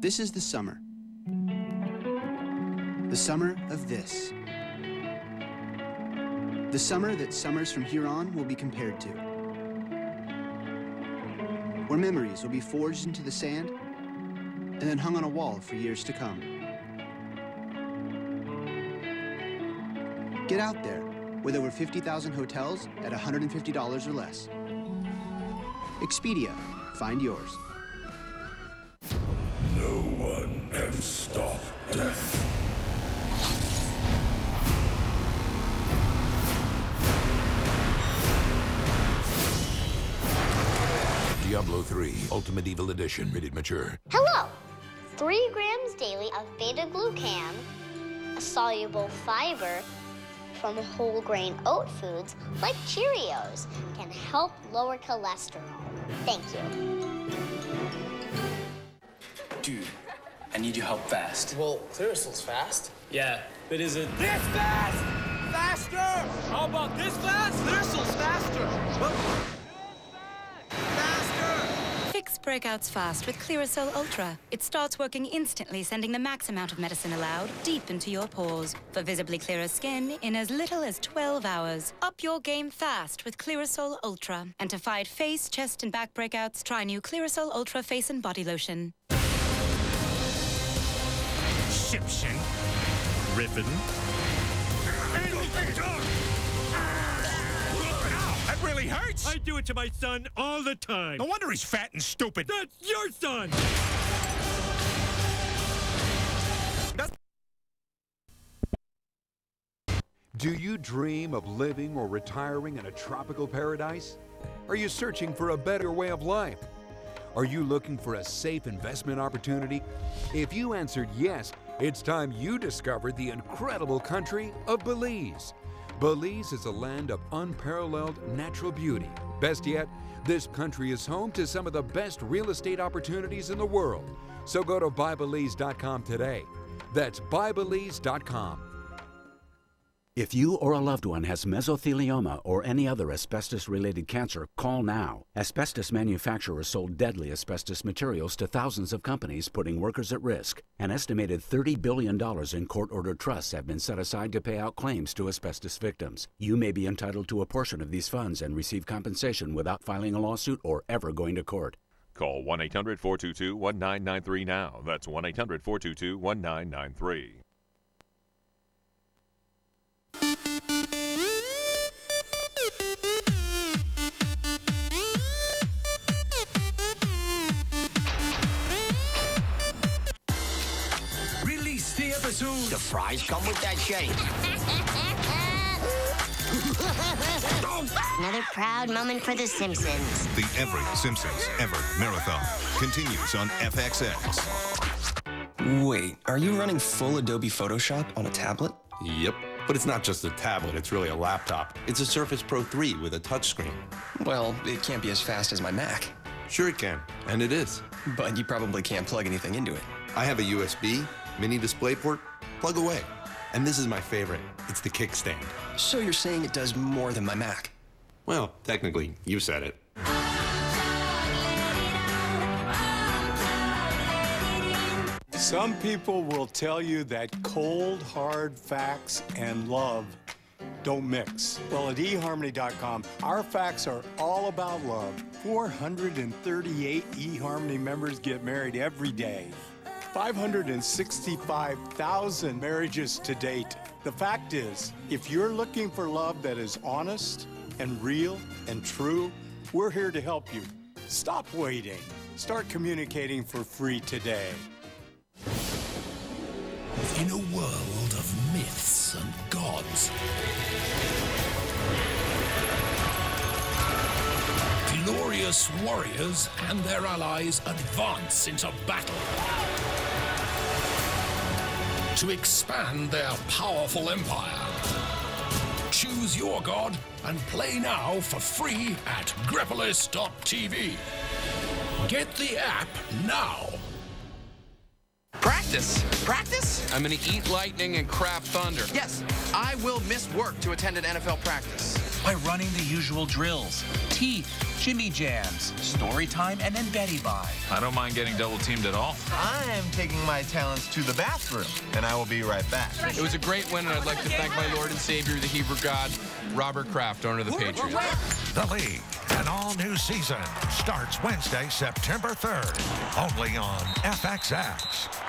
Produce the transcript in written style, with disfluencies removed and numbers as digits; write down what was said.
This is the summer. The summer of this. The summer that summers from here on will be compared to. Where memories will be forged into the sand and then hung on a wall for years to come. Get out there with over 50,000 hotels at $150 or less. Expedia, find yours. No one can stop death. Diablo 3 Ultimate Evil Edition, rated mature. Hello! 3 grams daily of beta-glucan, a soluble fiber from whole grain oat foods like Cheerios, can help lower cholesterol. Thank you. Dude, I need your help fast. Well, Clearasil's fast. Yeah, but is it this fast? Faster! How about this fast? Clearasil's faster! Whoa. Fix breakouts fast with Clearasil Ultra. It starts working instantly, sending the max amount of medicine allowed deep into your pores for visibly clearer skin in as little as 12 hours. Up your game fast with Clearasil Ultra. And to fight face, chest, and back breakouts, try new Clearasil Ultra Face and Body Lotion. Shipshin. Ribbon. That really hurts. I do it to my son all the time. No wonder he's fat and stupid. That's your son. Do you dream of living or retiring in a tropical paradise? Are you searching for a better way of life? Are you looking for a safe investment opportunity? If you answered yes, it's time you discovered the incredible country of Belize. Belize is a land of unparalleled natural beauty. Best yet, this country is home to some of the best real estate opportunities in the world. So go to buybelize.com today. That's buybelize.com. If you or a loved one has mesothelioma or any other asbestos-related cancer, call now. Asbestos manufacturers sold deadly asbestos materials to thousands of companies, putting workers at risk. An estimated $30 billion in court-ordered trusts have been set aside to pay out claims to asbestos victims. You may be entitled to a portion of these funds and receive compensation without filing a lawsuit or ever going to court. Call 1-800-422-1993 now. That's 1-800-422-1993. The fries come with that shape. Another proud moment for The Simpsons. The Every Simpsons Ever Marathon continues on FXX. Wait, are you running full Adobe Photoshop on a tablet? Yep, but it's not just a tablet, it's really a laptop. It's a Surface Pro 3 with a touchscreen. Well, it can't be as fast as my Mac. Sure it can, and it is. But you probably can't plug anything into it. I have a USB, mini display port, plug away. And this is my favorite, it's the kickstand. So you're saying it does more than my Mac? Well, technically, you said it. Some people will tell you that cold, hard facts and love don't mix. Well, at eHarmony.com, our facts are all about love. 438 eHarmony members get married every day. 565,000 marriages to date. The fact is, if you're looking for love that is honest and real and true, we're here to help you. Stop waiting. Start communicating for free today. In a world of myths and gods, glorious warriors and their allies advance into battle to expand their powerful empire. Choose your god and play now for free at grepolis.tv. Get the app now. Practice. Practice? I'm gonna eat lightning and crap thunder. Yes, I will miss work to attend an NFL practice. by running the usual drills: teeth, jimmy jams, story time, and then Betty Bye. I don't mind getting double teamed at all. I am taking my talents to the bathroom, and I will be right back. It was a great win, and I'd like to thank my Lord and Savior, the Hebrew God, Robert Kraft, owner of the Patriots. The league, an all-new season, starts Wednesday, September 3rd, only on FXX.